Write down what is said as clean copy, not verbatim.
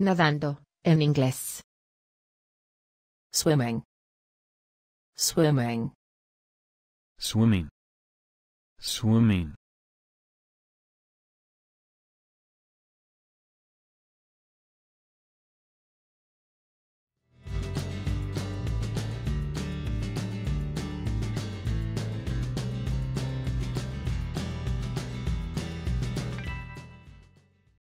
Nadando, en inglés. Swimming. Swimming. Swimming. Swimming.